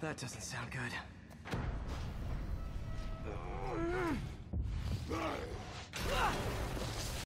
That doesn't sound good.